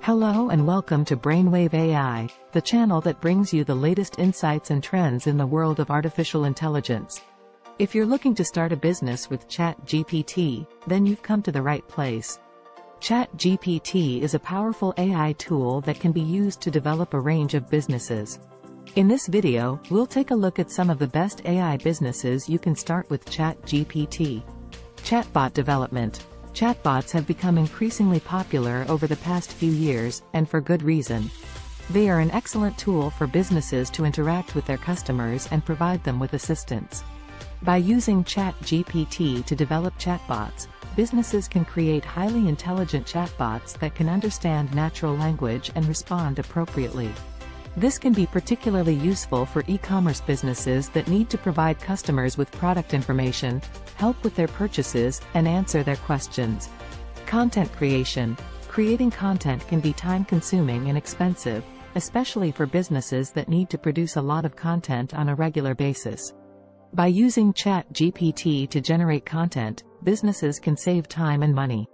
Hello and welcome to Brainwave AI, the channel that brings you the latest insights and trends in the world of artificial intelligence. If you're looking to start a business with ChatGPT, then you've come to the right place. ChatGPT is a powerful AI tool that can be used to develop a range of businesses. In this video, we'll take a look at some of the best AI businesses you can start with ChatGPT. Chatbot development. Chatbots have become increasingly popular over the past few years, and for good reason. They are an excellent tool for businesses to interact with their customers and provide them with assistance. By using ChatGPT to develop chatbots, businesses can create highly intelligent chatbots that can understand natural language and respond appropriately. This can be particularly useful for e-commerce businesses that need to provide customers with product information, help with their purchases, and answer their questions. Content creation. Creating content can be time-consuming and expensive, especially for businesses that need to produce a lot of content on a regular basis. By using ChatGPT to generate content, businesses can save time and money.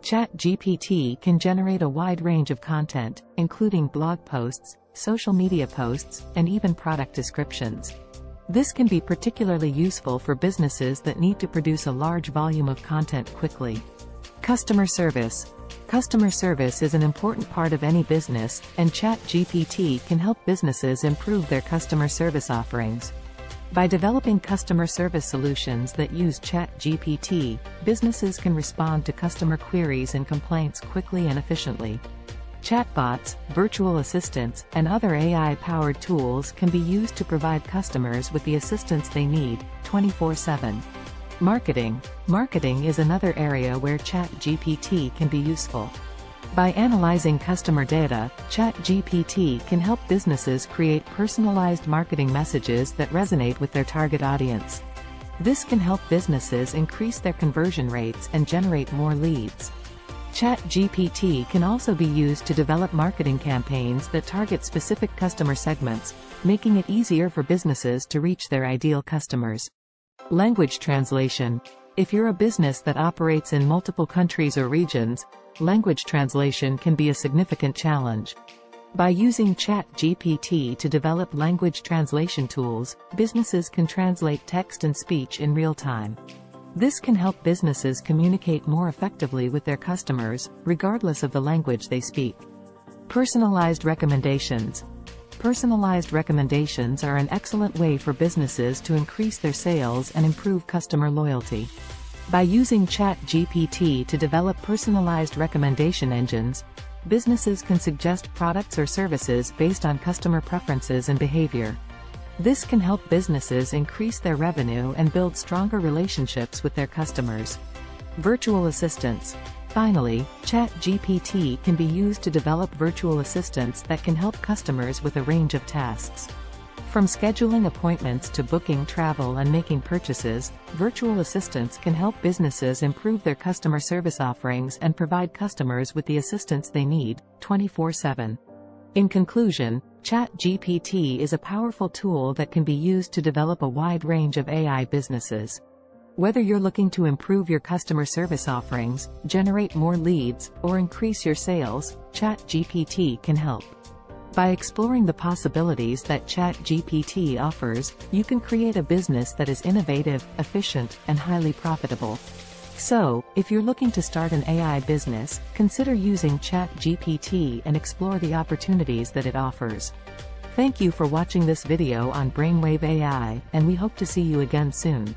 ChatGPT can generate a wide range of content, including blog posts, social media posts, and even product descriptions. This can be particularly useful for businesses that need to produce a large volume of content quickly. Customer service. Customer service is an important part of any business, and ChatGPT can help businesses improve their customer service offerings. By developing customer service solutions that use ChatGPT, businesses can respond to customer queries and complaints quickly and efficiently. Chatbots, virtual assistants, and other AI-powered tools can be used to provide customers with the assistance they need, 24/7. Marketing. Marketing is another area where ChatGPT can be useful. By analyzing customer data, ChatGPT can help businesses create personalized marketing messages that resonate with their target audience. This can help businesses increase their conversion rates and generate more leads. ChatGPT can also be used to develop marketing campaigns that target specific customer segments, making it easier for businesses to reach their ideal customers. Language translation. If you're a business that operates in multiple countries or regions, language translation can be a significant challenge. By using ChatGPT to develop language translation tools, businesses can translate text and speech in real time. This can help businesses communicate more effectively with their customers, regardless of the language they speak. Personalized recommendations. Personalized recommendations are an excellent way for businesses to increase their sales and improve customer loyalty. By using ChatGPT to develop personalized recommendation engines, businesses can suggest products or services based on customer preferences and behavior. This can help businesses increase their revenue and build stronger relationships with their customers. Virtual assistants. Finally, ChatGPT can be used to develop virtual assistants that can help customers with a range of tasks. From scheduling appointments to booking travel and making purchases, virtual assistants can help businesses improve their customer service offerings and provide customers with the assistance they need, 24/7. In conclusion, ChatGPT is a powerful tool that can be used to develop a wide range of AI businesses. Whether you're looking to improve your customer service offerings, generate more leads, or increase your sales, ChatGPT can help. By exploring the possibilities that ChatGPT offers, you can create a business that is innovative, efficient, and highly profitable. So, if you're looking to start an AI business, consider using ChatGPT and explore the opportunities that it offers. Thank you for watching this video on Brainwave AI, and we hope to see you again soon.